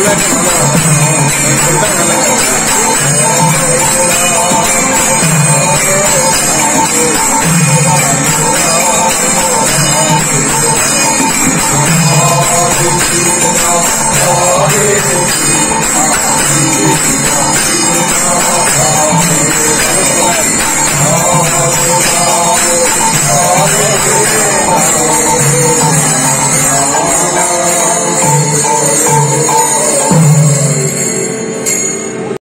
Hola,